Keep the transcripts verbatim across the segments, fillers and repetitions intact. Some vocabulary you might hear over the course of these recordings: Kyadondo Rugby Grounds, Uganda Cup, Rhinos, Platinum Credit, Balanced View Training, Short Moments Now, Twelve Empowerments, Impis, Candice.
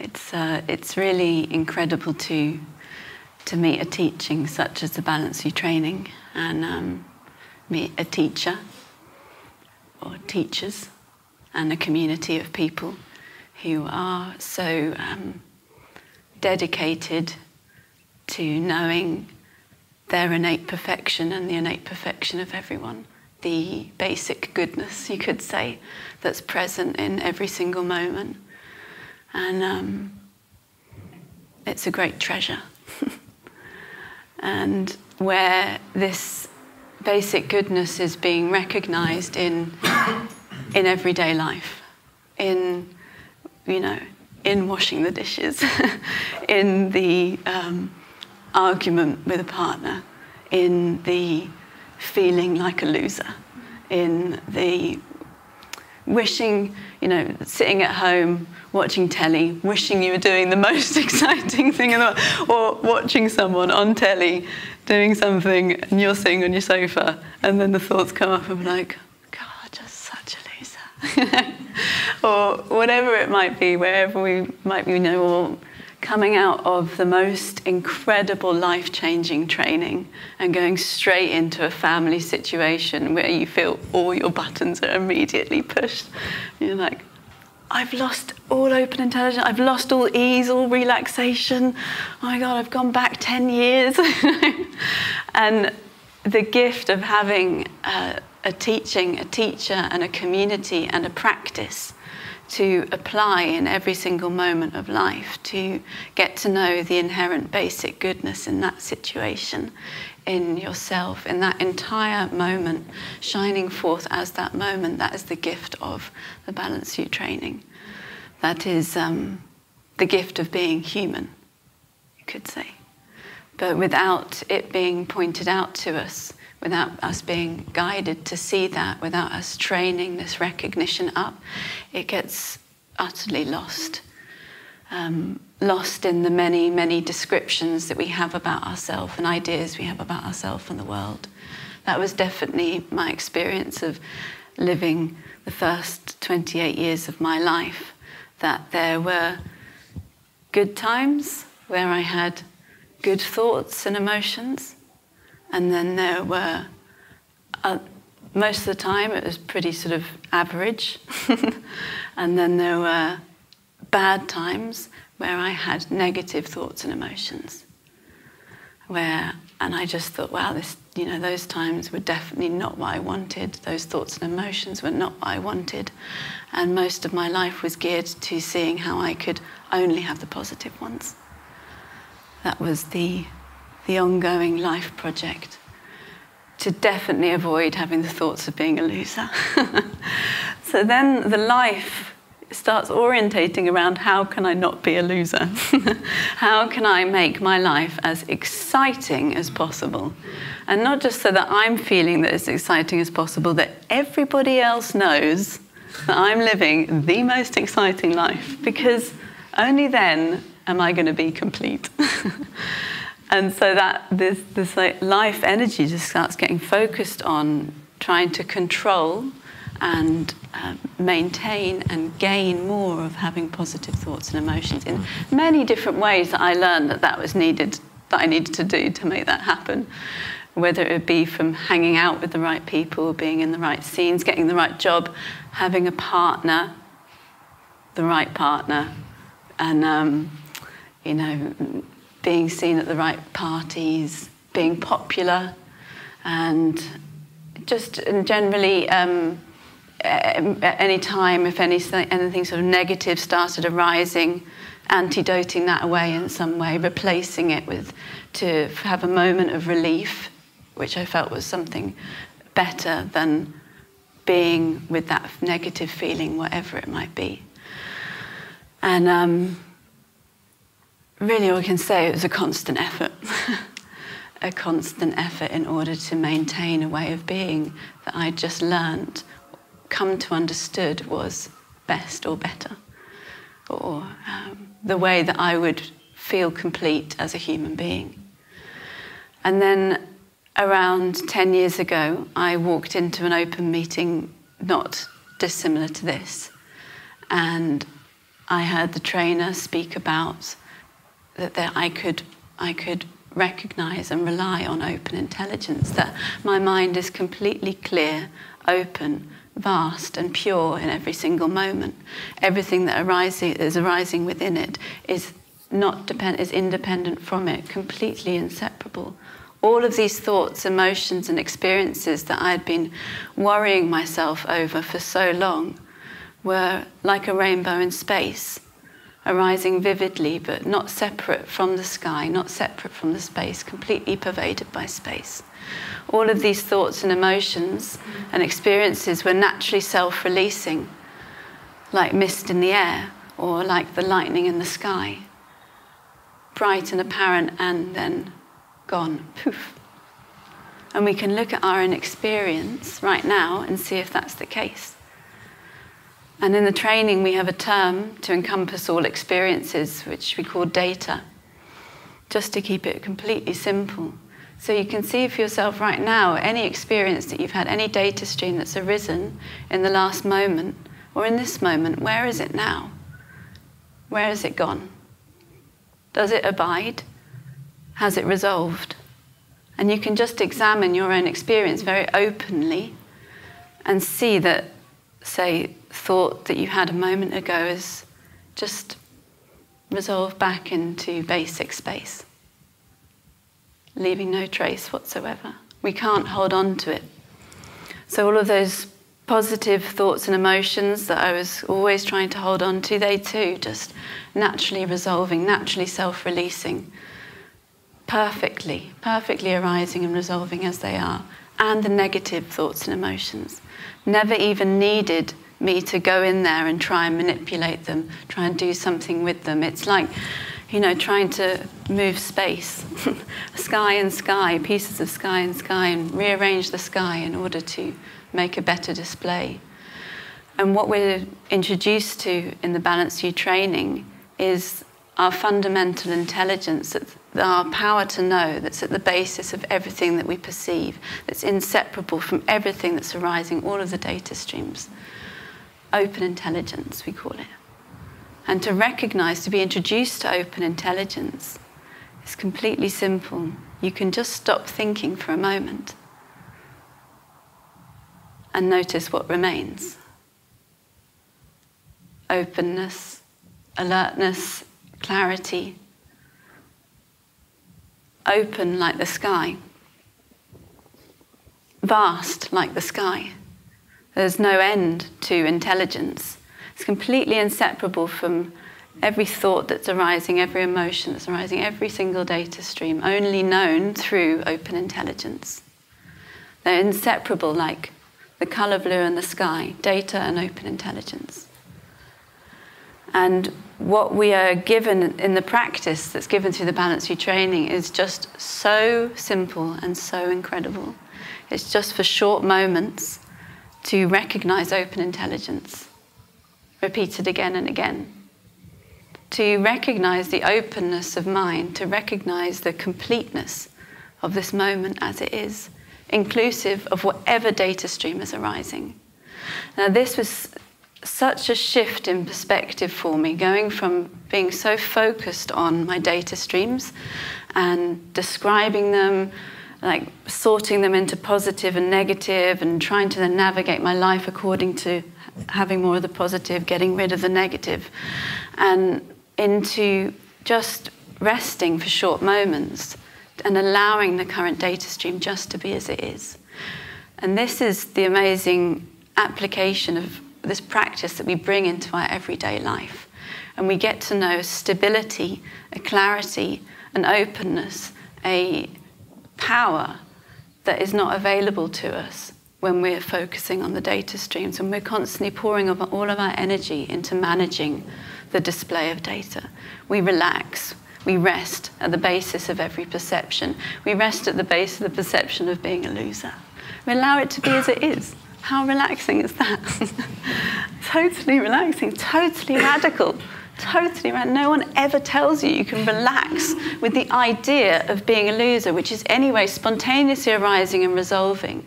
It's uh, it's really incredible to to meet a teaching such as the Balanced View Training and um, meet a teacher or teachers and a community of people who are so um, dedicated to knowing their innate perfection and the innate perfection of everyone, the basic goodness, you could say, that's present in every single moment. And um, it's a great treasure. And where this basic goodness is being recognized in, in everyday life, in, you know, in washing the dishes, in the um, argument with a partner, in the feeling like a loser, in the wishing, you know, sitting at home, watching telly, wishing you were doing the most exciting thing in the world, or watching someone on telly doing something and you're sitting on your sofa and then the thoughts come up and be like, God, you're such a loser. Or whatever it might be, wherever we might be, you know, or coming out of the most incredible life-changing training and going straight into a family situation where you feel all your buttons are immediately pushed. You're like, I've lost all open intelligence, I've lost all ease, all relaxation. Oh my God, I've gone back ten years. And the gift of having a, a teaching, a teacher and a community and a practice to apply in every single moment of life, to get to know the inherent basic goodness in that situation, in yourself, in that entire moment, shining forth as that moment. That is the gift of the Balanced View Training. That is um, the gift of being human, you could say. But without it being pointed out to us, without us being guided to see that, without us training this recognition up, it gets utterly lost. Um, lost in the many, many descriptions that we have about ourselves and ideas we have about ourselves and the world. That was definitely my experience of living the first twenty-eight years of my life, that there were good times where I had good thoughts and emotions, and then there were, uh, most of the time it was pretty sort of average. And then there were bad times where I had negative thoughts and emotions. Where, and I just thought, wow, this, you know, those times were definitely not what I wanted. Those thoughts and emotions were not what I wanted. And most of my life was geared to seeing how I could only have the positive ones. That was the the ongoing life project, to definitely avoid having the thoughts of being a loser. So then the life starts orientating around, how can I not be a loser? How can I make my life as exciting as possible? And not just so that I'm feeling that it's exciting as possible, that everybody else knows that I'm living the most exciting life, because only then am I going to be complete. And so that this, this like life energy just starts getting focused on trying to control and uh, maintain and gain more of having positive thoughts and emotions in many different ways. That I learned that that was needed, that I needed to do to make that happen. Whether it would be from hanging out with the right people, being in the right scenes, getting the right job, having a partner, the right partner, and um, you know, being seen at the right parties, being popular, and just generally um, at any time if anything, anything sort of negative started arising, antidoting that away in some way, replacing it with, to have a moment of relief, which I felt was something better than being with that negative feeling, whatever it might be. And um, really, all we can say is a constant effort. A constant effort in order to maintain a way of being that I just learned, come to understood was best or better, or um, the way that I would feel complete as a human being. And then around ten years ago, I walked into an open meeting not dissimilar to this, and I heard the trainer speak about that, that I could, I could recognize and rely on open intelligence, that my mind is completely clear, open, vast and pure in every single moment. Everything that arises, is arising within it is not depend, is independent from it, completely inseparable. All of these thoughts, emotions and experiences that I had been worrying myself over for so long were like a rainbow in space, arising vividly but not separate from the sky, not separate from the space, completely pervaded by space. All of these thoughts and emotions and experiences were naturally self-releasing, like mist in the air or like the lightning in the sky, bright and apparent and then gone, poof. And we can look at our own experience right now and see if that's the case. And in the training, we have a term to encompass all experiences, which we call data, just to keep it completely simple. So you can see for yourself right now, any experience that you've had, any data stream that's arisen in the last moment, or in this moment, where is it now? Where has it gone? Does it abide? Has it resolved? And you can just examine your own experience very openly and see that, say, thought that you had a moment ago is just resolved back into basic space, leaving no trace whatsoever. We can't hold on to it. So all of those positive thoughts and emotions that I was always trying to hold on to, they too just naturally resolving, naturally self-releasing, perfectly, perfectly arising and resolving as they are. And the negative thoughts and emotions, never even needed me to go in there and try and manipulate them, try and do something with them. It's like, you know, trying to move space, sky and sky, pieces of sky and sky, and rearrange the sky in order to make a better display. And what we're introduced to in the Balanced View training is our fundamental intelligence, our power to know that's at the basis of everything that we perceive, that's inseparable from everything that's arising, all of the data streams. Open intelligence, we call it. And to recognize, to be introduced to open intelligence is completely simple. You can just stop thinking for a moment and notice what remains. Openness, alertness, clarity. Open like the sky. Vast like the sky. There's no end to intelligence. It's completely inseparable from every thought that's arising, every emotion that's arising, every single data stream, only known through open intelligence. They're inseparable like the colour blue and the sky, data and open intelligence. And what we are given in the practice that's given through the Balanced View training is just so simple and so incredible. It's just for short moments to recognize open intelligence, repeated again and again. To recognize the openness of mind, to recognize the completeness of this moment as it is, inclusive of whatever data stream is arising. Now, this was such a shift in perspective for me, going from being so focused on my data streams and describing them, like sorting them into positive and negative and trying to then navigate my life according to having more of the positive, getting rid of the negative, and into just resting for short moments and allowing the current data stream just to be as it is. And this is the amazing application of this practice that we bring into our everyday life. And we get to know stability, a clarity, an openness, a power that is not available to us when we're focusing on the data streams, and we're constantly pouring all of our energy into managing the display of data. We relax, we rest at the basis of every perception. We rest at the base of the perception of being a loser. We allow it to be as it is. How relaxing is that? Totally relaxing, totally radical. Totally right. No one ever tells you you can relax with the idea of being a loser, which is anyway spontaneously arising and resolving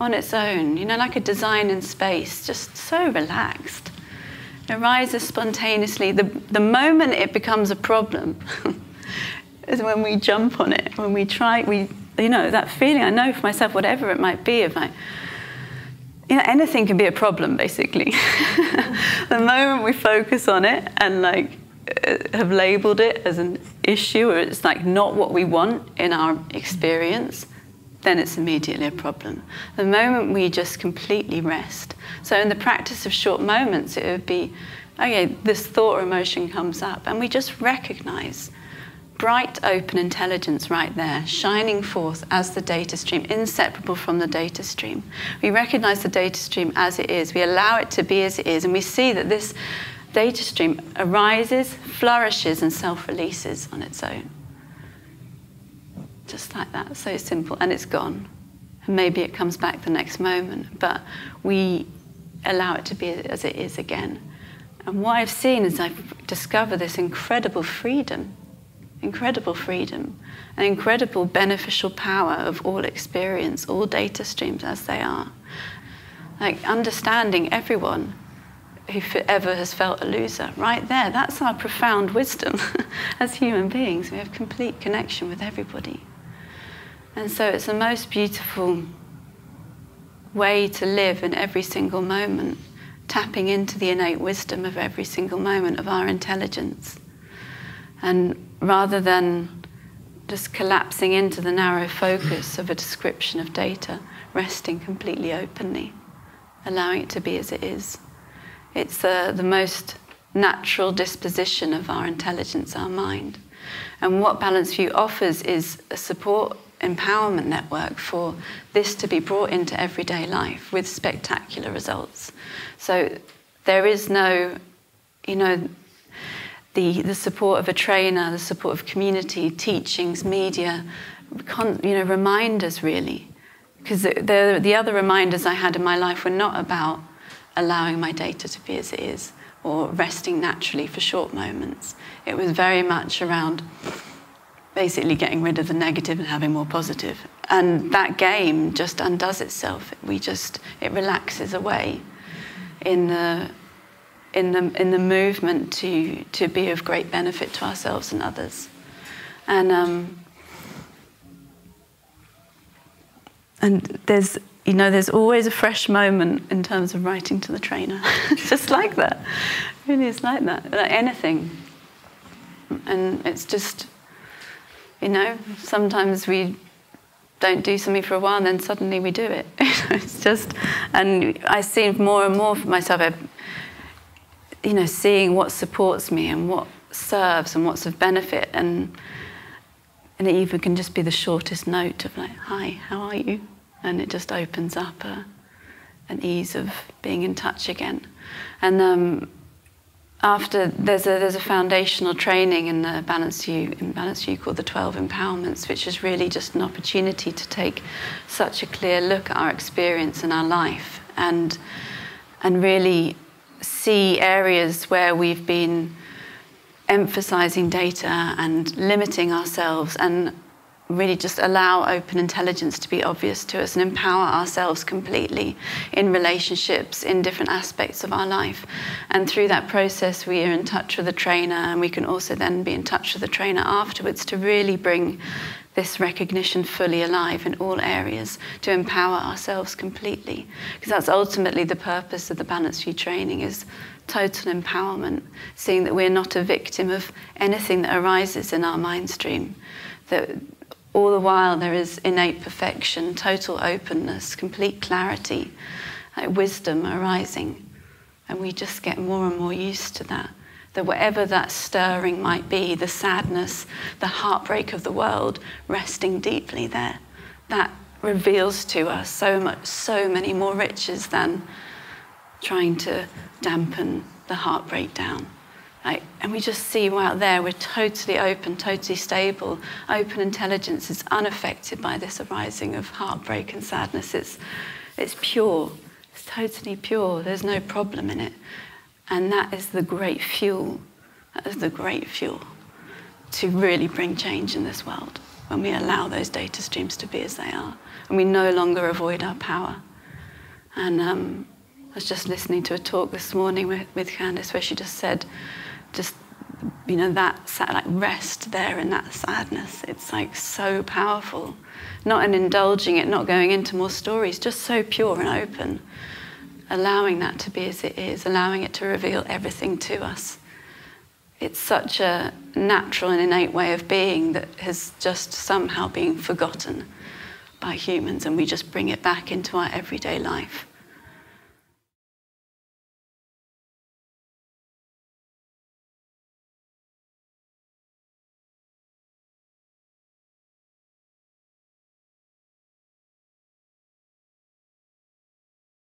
on its own, you know, like a design in space, just so relaxed. arises spontaneously. The, the moment it becomes a problem is when we jump on it, when we try, we, you know, that feeling I know for myself, whatever it might be, if I, you know, anything can be a problem, basically. The moment we focus on it and, like, have labeled it as an issue, or it's, like, not what we want in our experience, then it's immediately a problem. The moment we just completely rest. So in the practice of short moments, it would be, okay, this thought or emotion comes up, and we just recognize bright, open intelligence right there, shining forth as the data stream, inseparable from the data stream. We recognize the data stream as it is. We allow it to be as it is, and we see that this data stream arises, flourishes, and self-releases on its own. Just like that, so simple, and it's gone. And maybe it comes back the next moment, but we allow it to be as it is again. And what I've seen is I've discovered this incredible freedom incredible freedom, an incredible beneficial power of all experience, all data streams as they are. Like understanding everyone who ever has felt a loser, right there, that's our profound wisdom. As human beings, we have complete connection with everybody. And so it's the most beautiful way to live in every single moment, tapping into the innate wisdom of every single moment of our intelligence. And rather than just collapsing into the narrow focus of a description of data, resting completely openly, allowing it to be as it is. It's uh, the most natural disposition of our intelligence, our mind. And what Balanced View offers is a support empowerment network for this to be brought into everyday life with spectacular results. So there is no, you know, The, the support of a trainer, the support of community, teachings, media, con, you know, reminders really. Because the, the, the other reminders I had in my life were not about allowing my data to be as it is or resting naturally for short moments. It was very much around basically getting rid of the negative and having more positive. And that game just undoes itself. We just, it relaxes away in the... In the, in the movement to, to be of great benefit to ourselves and others. And, um, and there's, you know, there's always a fresh moment in terms of writing to the trainer. It's just like that. It really is like that, like anything. And it's just, you know, sometimes we don't do something for a while and then suddenly we do it. It's just, and I see more and more for myself, I, you know, seeing what supports me and what serves and what's of benefit, and and it even can just be the shortest note of like, "Hi, how are you?" and it just opens up a, an ease of being in touch again. And um, after there's a there's a foundational training in the Balanced View in Balanced View called the Twelve Empowerments, which is really just an opportunity to take such a clear look at our experience and our life, and and really see areas where we've been emphasizing data and limiting ourselves, and really just allow open intelligence to be obvious to us and empower ourselves completely in relationships, in different aspects of our life. And through that process, we are in touch with the trainer, and we can also then be in touch with the trainer afterwards to really bring this recognition fully alive in all areas, to empower ourselves completely. Because that's ultimately the purpose of the Balanced View training, is total empowerment, seeing that we're not a victim of anything that arises in our mind stream, that all the while there is innate perfection, total openness, complete clarity, like wisdom arising. And we just get more and more used to that. That whatever that stirring might be, the sadness, the heartbreak of the world, resting deeply there, that reveals to us so much, so many more riches than trying to dampen the heartbreak down. Like, and we just see we're out there, we're totally open, totally stable. Open intelligence is unaffected by this arising of heartbreak and sadness. It's, it's pure, it's totally pure. There's no problem in it. And that is the great fuel, that is the great fuel to really bring change in this world, when we allow those data streams to be as they are, and we no longer avoid our power. And um, I was just listening to a talk this morning with, with Candice where she just said, just, you know, that sad, like rest there in that sadness. It's like so powerful. Not in indulging it, not going into more stories, just so pure and open. Allowing that to be as it is, allowing it to reveal everything to us. It's such a natural and innate way of being that has just somehow been forgotten by humans, and we just bring it back into our everyday life.